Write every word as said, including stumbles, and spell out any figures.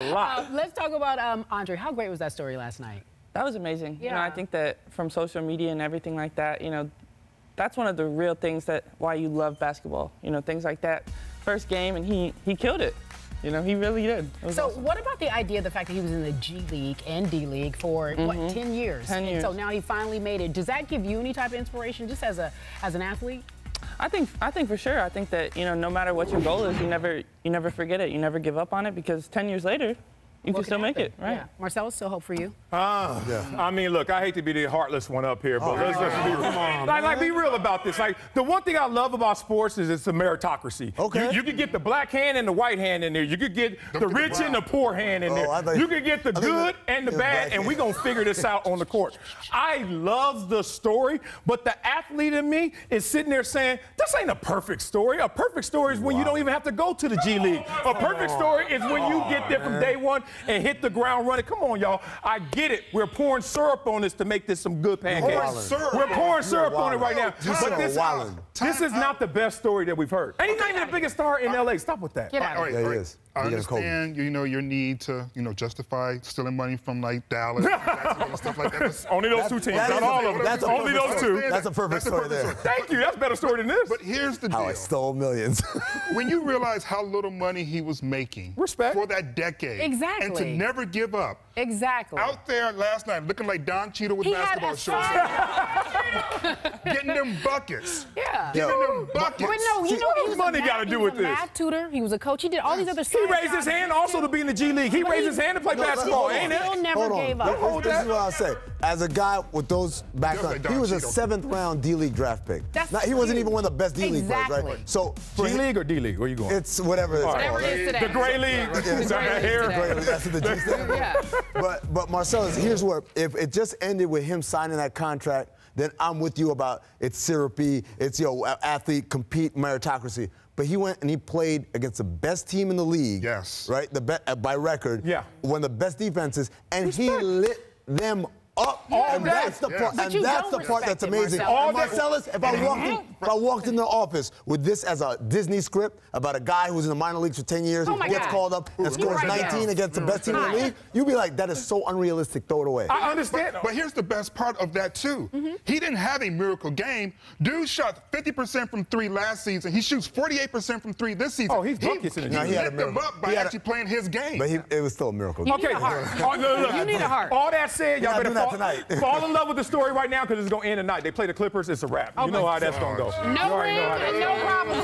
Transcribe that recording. Uh, let's talk about um, Andre. How great was that story last night? That was amazing. Yeah. You know, I think that from social media and everything like that, you know, that's one of the real things that why you love basketball. You know, things like that. First game, and he he killed it. You know, he really did. So awesome. What about the idea of the fact that he was in the G League and D League for, mm-hmm. what, ten years? ten years. And so now he finally made it. Does that give you any type of inspiration just as a as an athlete? I think I think for sure. I think that, you know, no matter what your goal is, you never you never forget it. You never give up on it, because ten years later, you what can still happen? Make it, right? Yeah. Marcellus, still hope for you. Ah, yeah. I mean, look, I hate to be the heartless one up here, but oh, let's just be real. On, like, like, be real about this. Like, the one thing I love about sports is it's a meritocracy. Okay. You, you could get the black hand and the white hand in there. You could get the Don't rich get the and the poor hand in oh, there. Thought, you could get the I good that, and the bad, and we're going to figure this out on the court. I love the story, but the athlete in me is sitting there saying, this ain't a perfect story. A perfect story is when wow. you don't even have to go to the G League. A perfect story is when you get there from day one and hit the ground running. Come on, y'all. I get it. We're pouring syrup on this to make this some good pancakes. We're pouring syrup on it right now. But this, this is not the best story that we've heard. And he's not even the biggest star in L A. Stop with that. Get out of here. I understand, you know, your need to, you know, justify stealing money from, like, Dallas and stuff like that. Only those two teams, not all of them. Only those two. That's a perfect story there. Thank you. That's a better story than this. But here's the deal. How I stole millions. When you realize how little money he was making Respect. for that decade. Exactly. And to never give up. Exactly. Out there last night looking like Don Cheadle with he basketball shorts. Getting them buckets. Yeah. Getting them buckets. But no, you know, what does money got to do with this? He was a math tutor. He was a coach. He did all these other stuff. He raised his hand also to be in the G League. He raised his hand to play basketball. Ain't it? He never gave up. This is what I'll say. As a guy with those backgrounds, he was a seventh round D League draft pick. He wasn't even one of the best D League players, right? So G League or D League? Where you going? It's whatever it's called. The Gray League. That's the G League. Yeah. But but Marcellus, here's what: if it just ended with him signing that contract, then I'm with you about it's syrupy, it's yo athlete compete meritocracy. But he went and he played against the best team in the league. Yes. Right. The be by record. Yeah. One of the best defenses, and respect. He lit them up. Yeah. And right. that's the yeah. part. But and that's the part that's amazing. Marcellus, Marcellus if I walked in, if I walked in the office with this as a Disney script about a guy who's in the minor league for ten years, oh who gets God. called up and scores right nineteen now. against the best team in the league, you'd be like, that is so unrealistic. Throw it away. I understand. But, but here's the best part of that too. Mm-hmm. He didn't have a miracle game. Dude shot fifty percent from three last season. He shoots forty-eight percent from three this season. Oh, he's buckets in the He had them up by actually playing his game. But he, it was still a miracle. You okay. Need a heart. Oh, look, you need a heart. All that said, y'all better fall, fall in love with the story right now, because it's gonna end tonight. They play the Clippers. It's a wrap. Oh, you know how that's gonna go. No ring and no problem.